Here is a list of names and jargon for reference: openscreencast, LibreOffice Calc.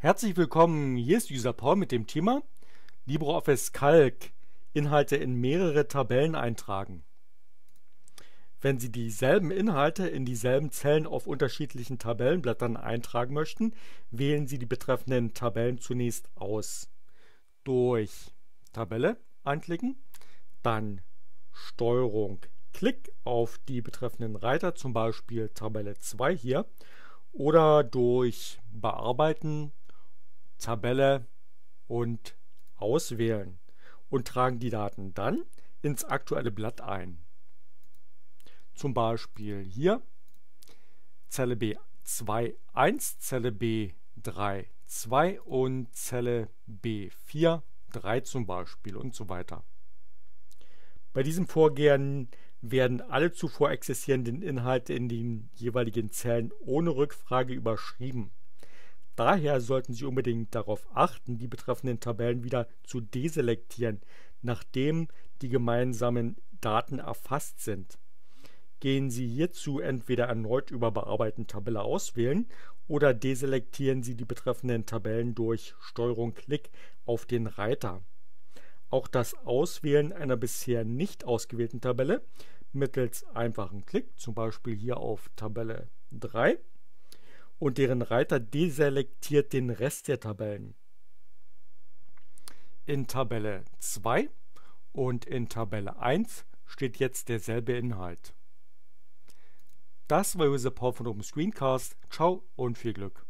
Herzlich willkommen, hier ist User Paul mit dem Thema LibreOffice Calc Inhalte in mehrere Tabellen eintragen. Wenn Sie dieselben Inhalte in dieselben Zellen auf unterschiedlichen Tabellenblättern eintragen möchten, wählen Sie die betreffenden Tabellen zunächst aus. Durch Tabelle anklicken, dann Steuerung-Klick auf die betreffenden Reiter, zum Beispiel Tabelle 2 hier, oder durch Bearbeiten Tabelle und auswählen und tragen die Daten dann ins aktuelle Blatt ein. Zum Beispiel hier Zelle B2.1, Zelle B3.2 und Zelle B4.3 zum Beispiel und so weiter. Bei diesem Vorgehen werden alle zuvor existierenden Inhalte in den jeweiligen Zellen ohne Rückfrage überschrieben. Daher sollten Sie unbedingt darauf achten, die betreffenden Tabellen wieder zu deselektieren, nachdem die gemeinsamen Daten erfasst sind. Gehen Sie hierzu entweder erneut über Bearbeiten Tabelle auswählen oder deselektieren Sie die betreffenden Tabellen durch STRG-Klick auf den Reiter. Auch das Auswählen einer bisher nicht ausgewählten Tabelle mittels einfachen Klick, zum Beispiel hier auf Tabelle 3, und deren Reiter deselektiert den Rest der Tabellen. In Tabelle 2 und in Tabelle 1 steht jetzt derselbe Inhalt. Das war User Paul von OpenScreencast. Ciao und viel Glück!